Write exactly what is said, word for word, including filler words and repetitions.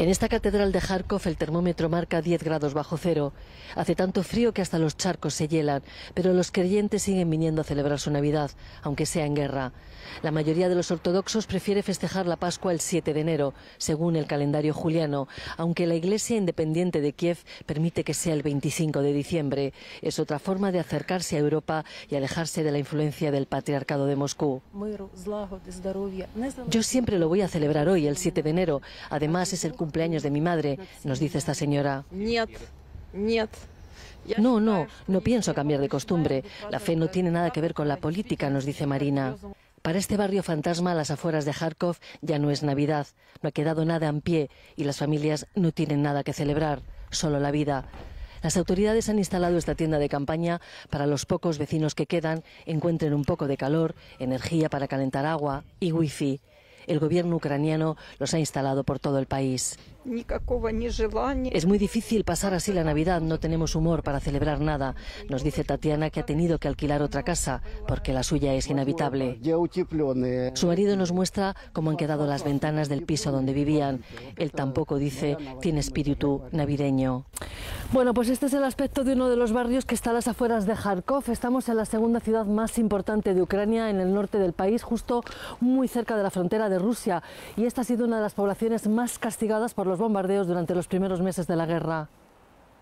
En esta catedral de Járkov el termómetro marca diez grados bajo cero. Hace tanto frío que hasta los charcos se hielan, pero los creyentes siguen viniendo a celebrar su Navidad, aunque sea en guerra. La mayoría de los ortodoxos prefiere festejar la Pascua el siete de enero, según el calendario juliano, aunque la Iglesia Independiente de Kiev permite que sea el veinticinco de diciembre. Es otra forma de acercarse a Europa y alejarse de la influencia del Patriarcado de Moscú. Yo siempre lo voy a celebrar hoy, el siete de enero. Además, es el cumpleaños de mi madre, nos dice esta señora. No, no, no pienso cambiar de costumbre. La fe no tiene nada que ver con la política, nos dice Marina. Para este barrio fantasma, a las afueras de Járkov, ya no es Navidad. No ha quedado nada en pie y las familias no tienen nada que celebrar, solo la vida. Las autoridades han instalado esta tienda de campaña para los pocos vecinos que quedan encuentren un poco de calor, energía para calentar agua y wifi. El gobierno ucraniano los ha instalado por todo el país. Es muy difícil pasar así la Navidad, no tenemos humor para celebrar nada, nos dice Tatiana, que ha tenido que alquilar otra casa porque la suya es inhabitable. Su marido nos muestra cómo han quedado las ventanas del piso donde vivían. Él tampoco, dice, tiene espíritu navideño. Bueno, pues este es el aspecto de uno de los barrios que está a las afueras de Járkov. Estamos en la segunda ciudad más importante de Ucrania, en el norte del país, justo muy cerca de la frontera de Rusia, y esta ha sido una de las poblaciones más castigadas por los bombardeos durante los primeros meses de la guerra.